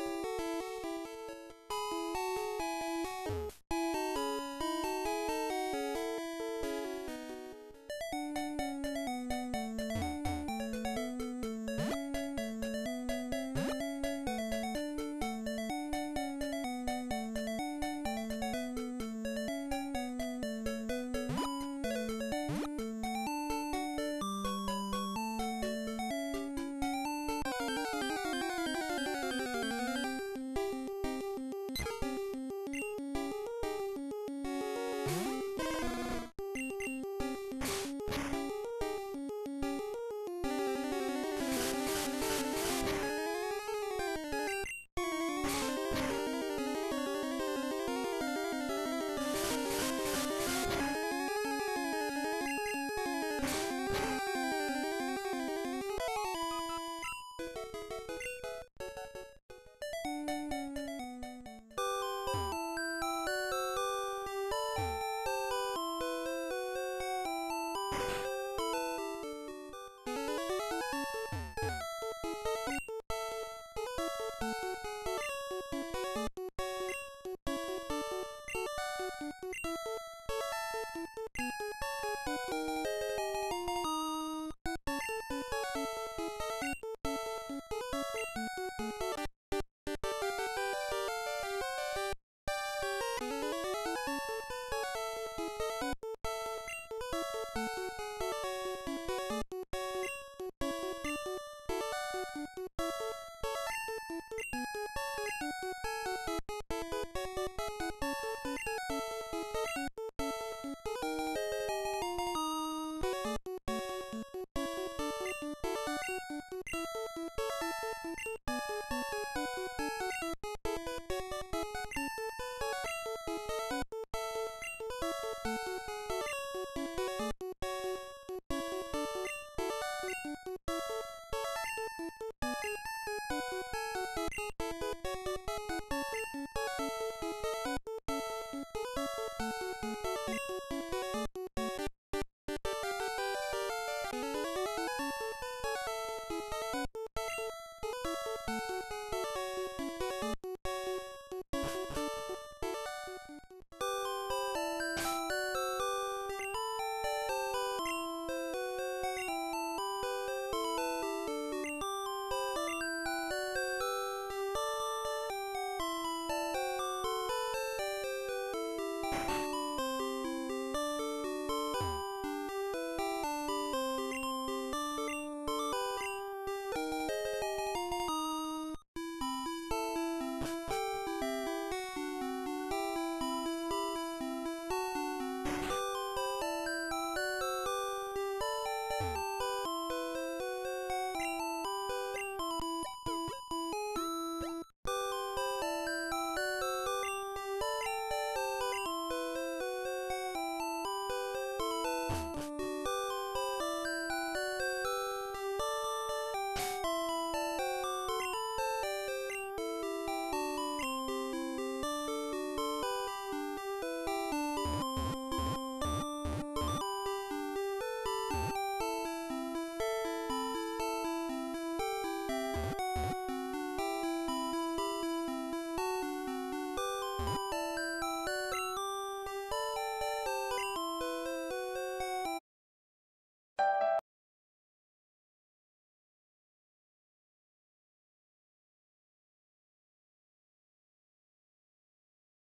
You